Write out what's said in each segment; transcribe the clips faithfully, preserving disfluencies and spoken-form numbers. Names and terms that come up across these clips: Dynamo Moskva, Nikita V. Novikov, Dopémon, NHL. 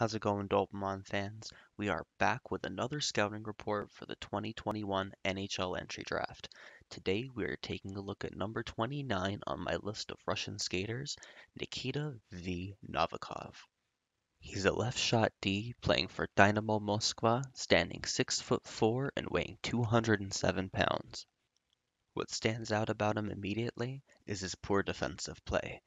How's it going, Dopémon fans? We are back with another scouting report for the twenty twenty-one N H L entry draft. Today we are taking a look at number twenty-nine on my list of Russian skaters, Nikita V. Novikov. He's a left shot D playing for Dynamo Moskva, standing six foot four and weighing two hundred seven pounds. What stands out about him immediately is his poor defensive play.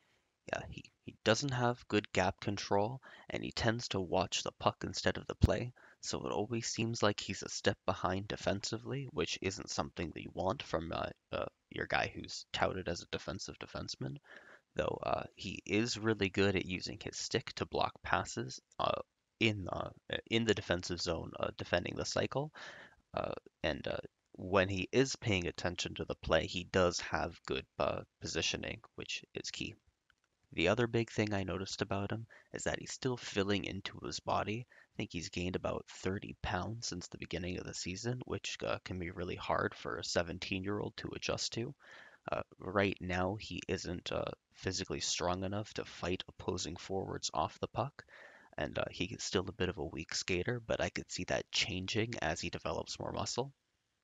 Yeah, he, he doesn't have good gap control, and he tends to watch the puck instead of the play, so it always seems like he's a step behind defensively, which isn't something that you want from uh, uh, your guy who's touted as a defensive defenseman. Though uh, he is really good at using his stick to block passes uh, in, uh, in the defensive zone, uh, defending the cycle, uh, and uh, when he is paying attention to the play, he does have good uh, positioning, which is key. The other big thing I noticed about him is that he's still filling into his body. I think he's gained about thirty pounds since the beginning of the season, which uh, can be really hard for a seventeen-year-old to adjust to. Uh, right now, he isn't uh, physically strong enough to fight opposing forwards off the puck, and uh, he's still a bit of a weak skater, but I could see that changing as he develops more muscle.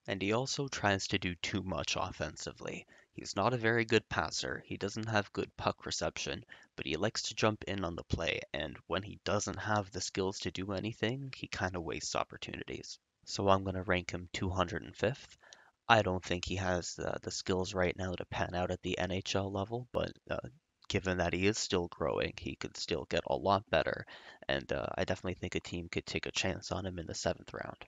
And he also tries to do too much offensively. He's not a very good passer, he doesn't have good puck reception, but he likes to jump in on the play, and when he doesn't have the skills to do anything, he kind of wastes opportunities. So I'm going to rank him two hundred fifth. I don't think he has uh, the skills right now to pan out at the N H L level, but uh, given that he is still growing, he could still get a lot better, and uh, I definitely think a team could take a chance on him in the seventh round.